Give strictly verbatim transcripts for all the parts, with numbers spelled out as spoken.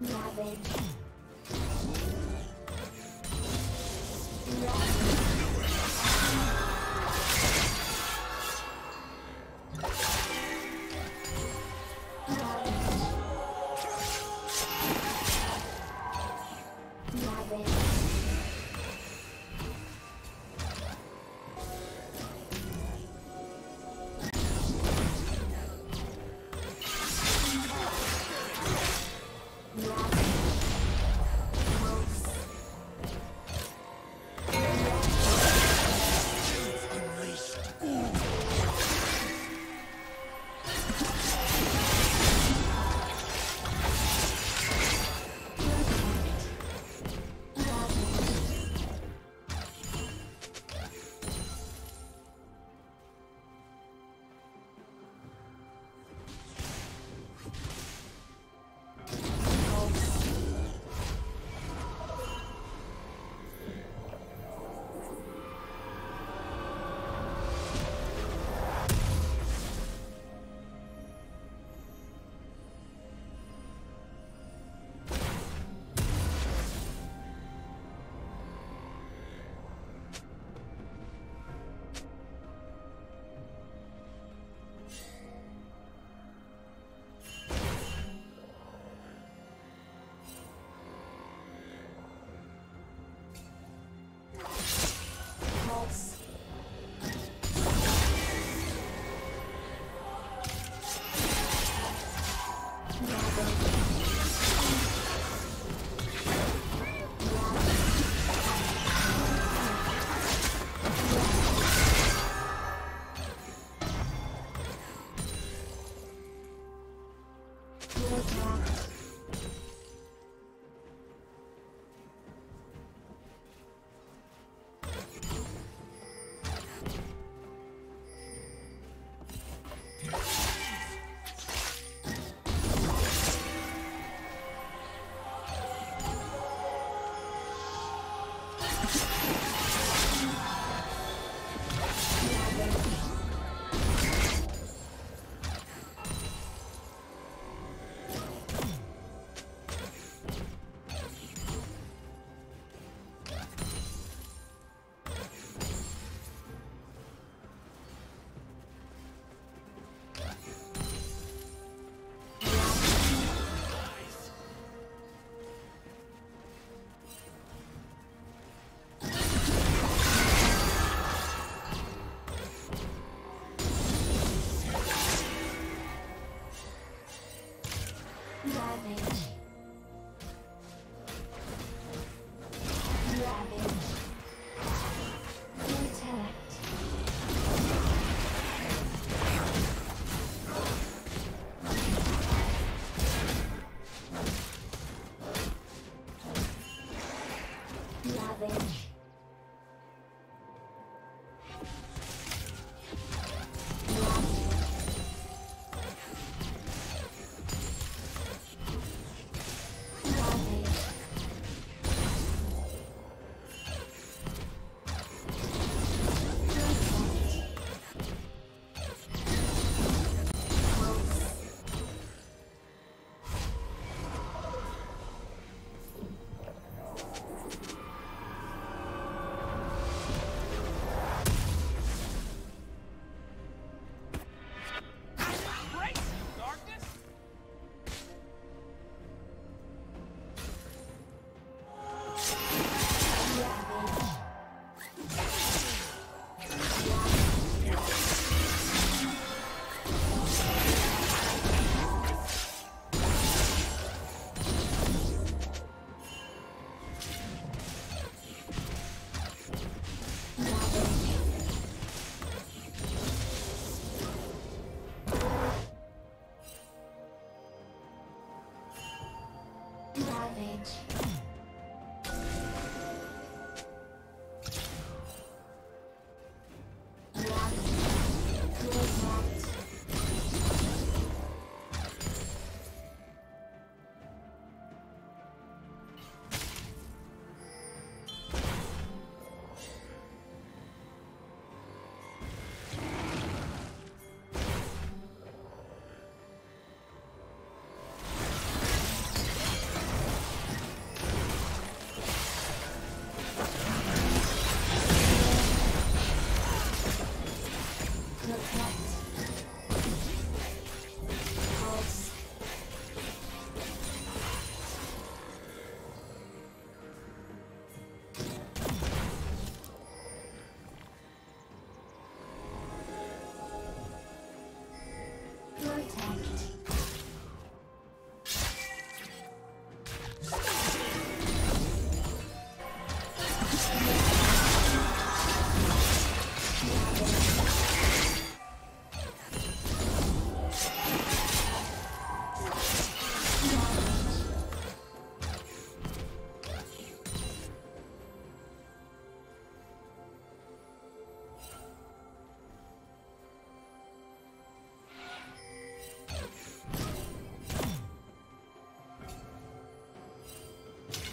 Ravage. Ravage.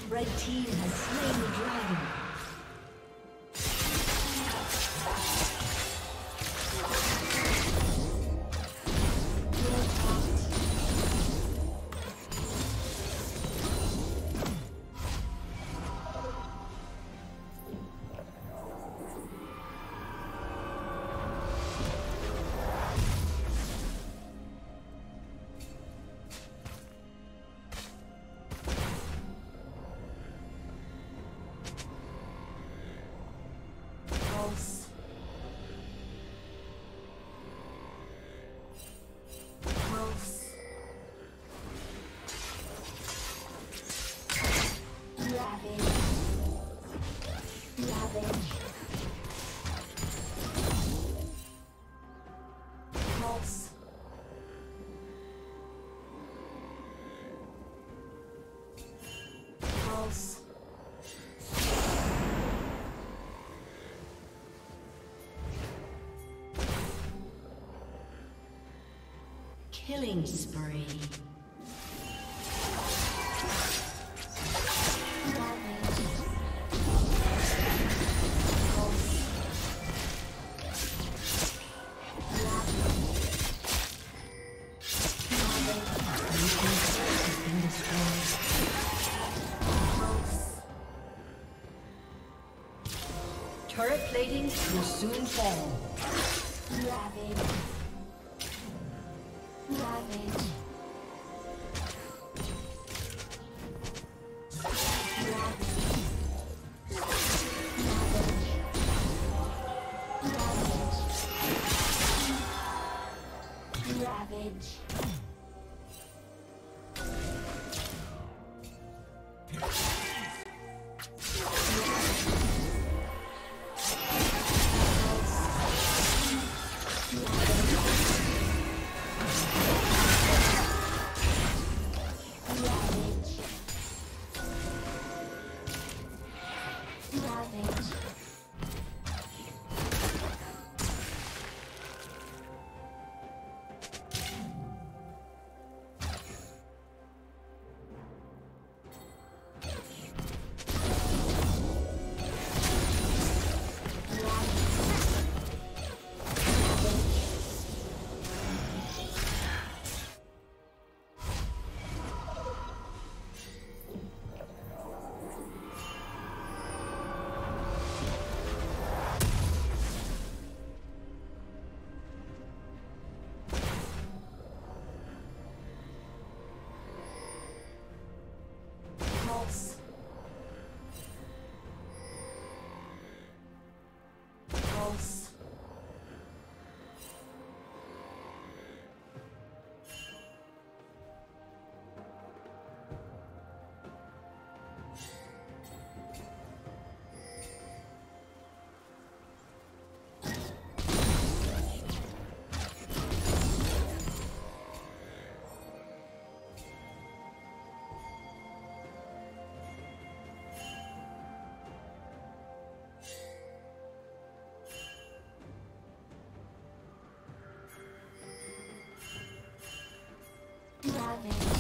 Red team has slain the dragon. Killing spree. Turret plating will soon fall. Ravage. Ravage. Ravage. Ravage. Ravage. things. Ravage.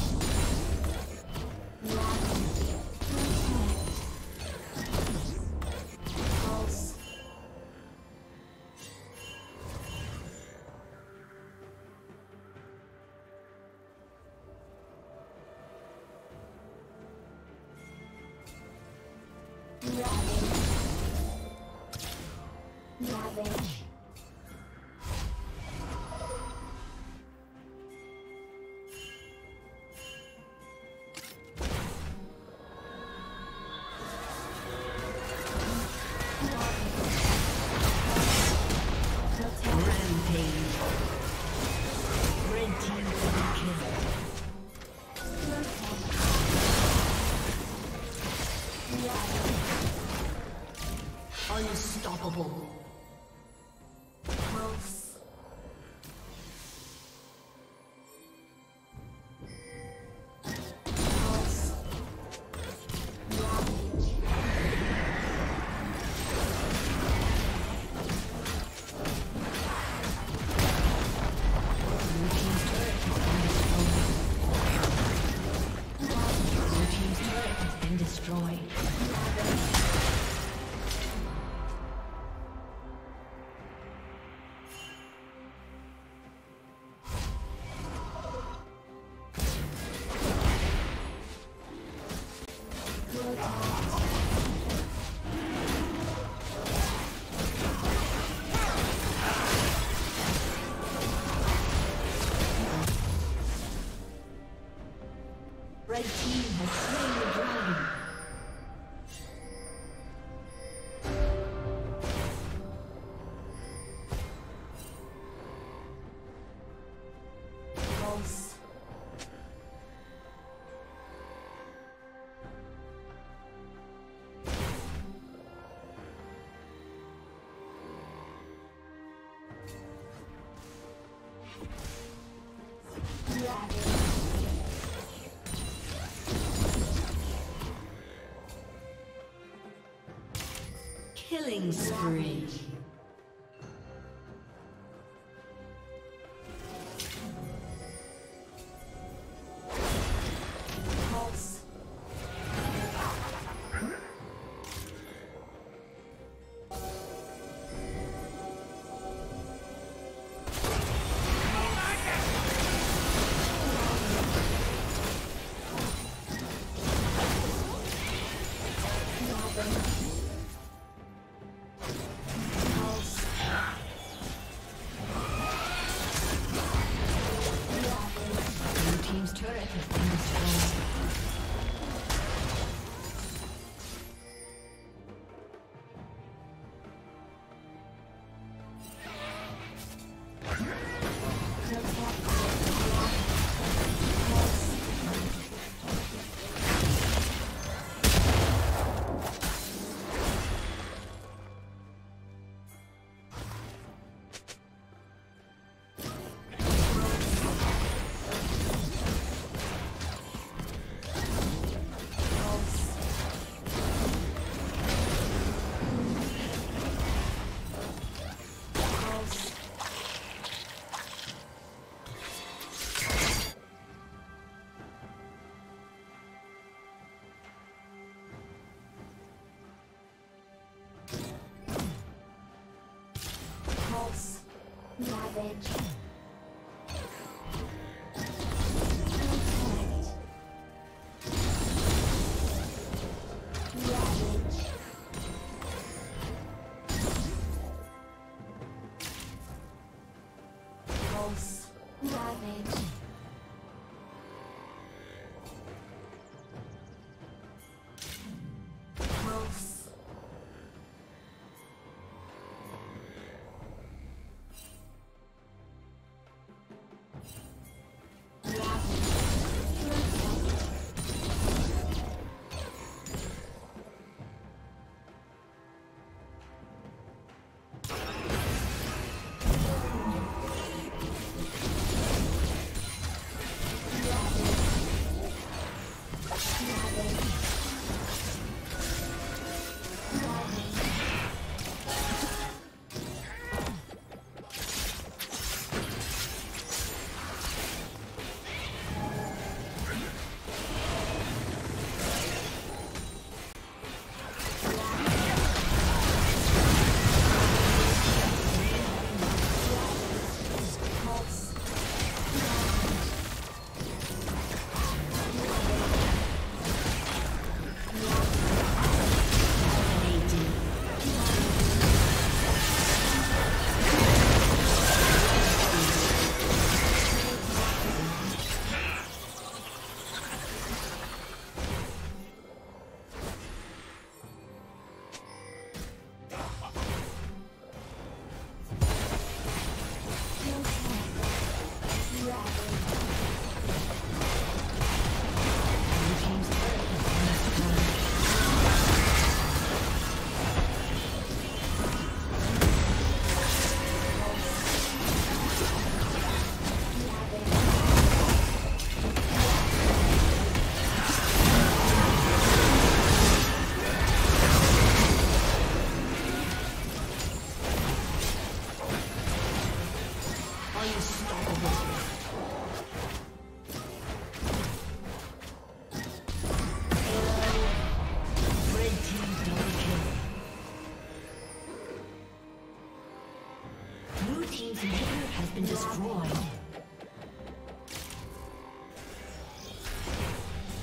Unstoppable. Pulse. Pulse. Ravage. Routine's turret has been destroyed. Routine's turret has been destroyed. Killing spree. Pulse. Ravage.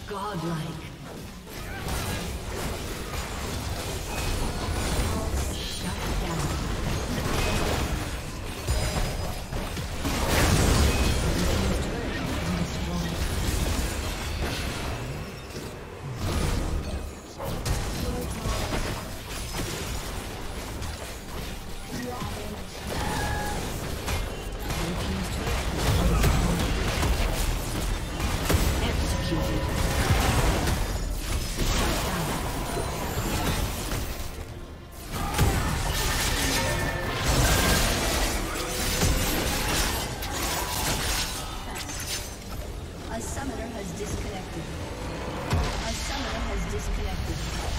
Godlike. Disconnected. A summoner has disconnected.